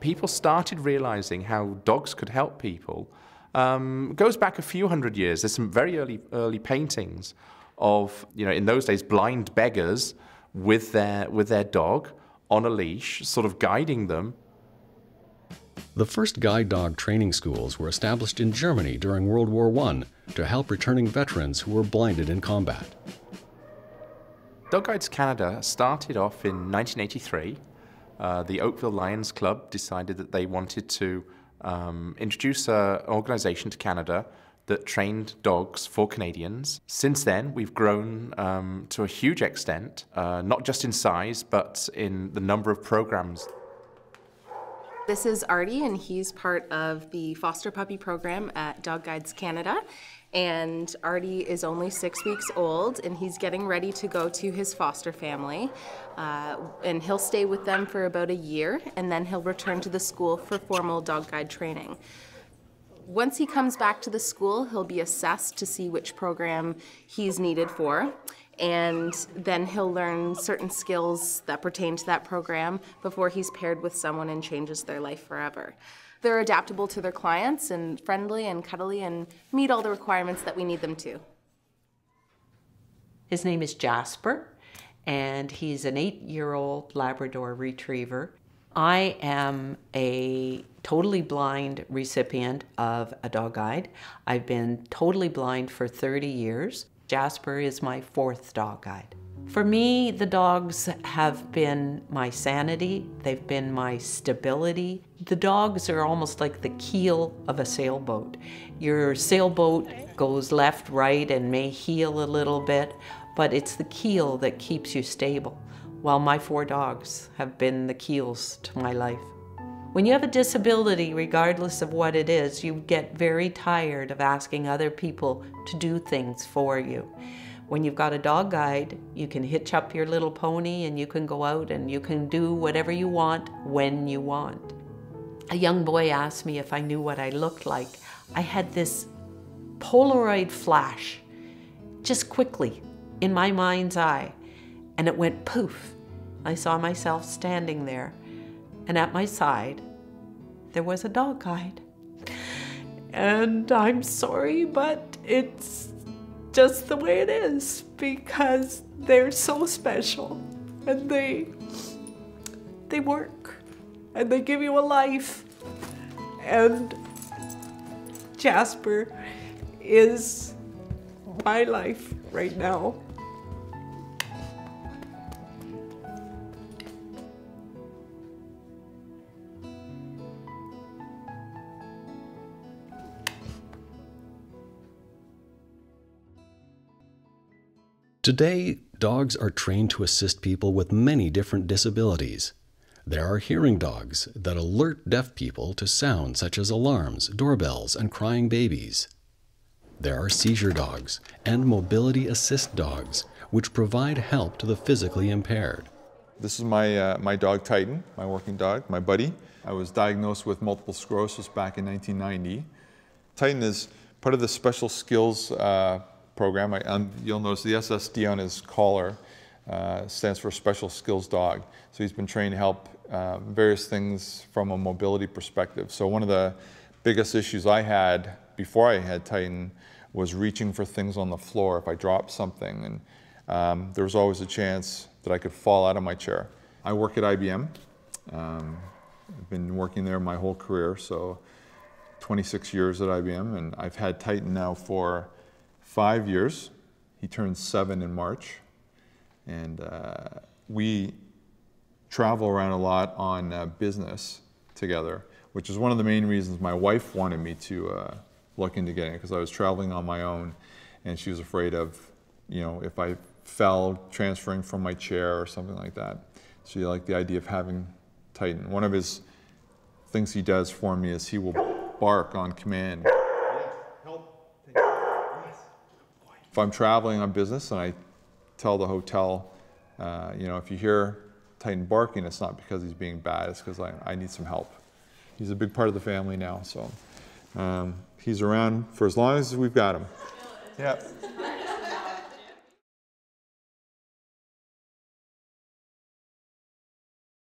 people started realizing how dogs could help people. Goes back a few hundred years. There's some very early paintings of, you know, in those days, blind beggars with their dog on a leash, sort of guiding them. The first guide dog training schools were established in Germany during World War I to help returning veterans who were blinded in combat. Dog Guides Canada started off in 1983. The Oakville Lions Club decided that they wanted to introduce an organization to Canada that trained dogs for Canadians. Since then, we've grown to a huge extent, not just in size, but in the number of programs. This is Artie, and he's part of the foster puppy program at Dog Guides Canada. And Artie is only 6 weeks old, and he's getting ready to go to his foster family. And he'll stay with them for about a year, and then he'll return to the school for formal dog guide training. Once he comes back to the school, he'll be assessed to see which program he's needed for, and then he'll learn certain skills that pertain to that program before he's paired with someone and changes their life forever. They're adaptable to their clients and friendly and cuddly and meet all the requirements that we need them to. His name is Jasper, and he's an 8-year-old Labrador retriever. I am a totally blind recipient of a dog guide. I've been totally blind for 30 years. Jasper is my 4th dog guide. For me, the dogs have been my sanity. They've been my stability. The dogs are almost like the keel of a sailboat. Your sailboat goes left, right, and may heel a little bit, but it's the keel that keeps you stable. Well, my 4 dogs have been the keels to my life. When you have a disability, regardless of what it is, you get very tired of asking other people to do things for you. When you've got a dog guide, you can hitch up your little pony and you can go out and you can do whatever you want, when you want. A young boy asked me if I knew what I looked like. I had this Polaroid flash, just quickly, in my mind's eye. And it went poof. I saw myself standing there, and at my side, there was a dog guide. And I'm sorry, but it's just the way it is, because they're so special, and they work, and they give you a life. And Jasper is my life right now. Today, dogs are trained to assist people with many different disabilities. There are hearing dogs that alert deaf people to sounds such as alarms, doorbells, and crying babies. There are seizure dogs and mobility assist dogs, which provide help to the physically impaired. This is my dog Titan, my working dog, my buddy. I was diagnosed with multiple sclerosis back in 1990. Titan is part of the special skills program. You'll notice the SSD on his collar stands for Special Skills Dog. So he's been trained to help various things from a mobility perspective. So one of the biggest issues I had before I had Titan was reaching for things on the floor if I dropped something. And there was always a chance that I could fall out of my chair. I work at IBM. I've been working there my whole career, so 26 years at IBM, and I've had Titan now for 5 years. He turned 7 in March. And we travel around a lot on business together, which is one of the main reasons my wife wanted me to look into getting it, because I was traveling on my own and she was afraid of, you know, if I fell transferring from my chair or something like that. She liked the idea of having Titan. One of his things he does for me is he will bark on command. If I'm traveling on business and I tell the hotel, you know, if you hear Titan barking, it's not because he's being bad, it's because I need some help. He's a big part of the family now, so he's around for as long as we've got him. Yeah.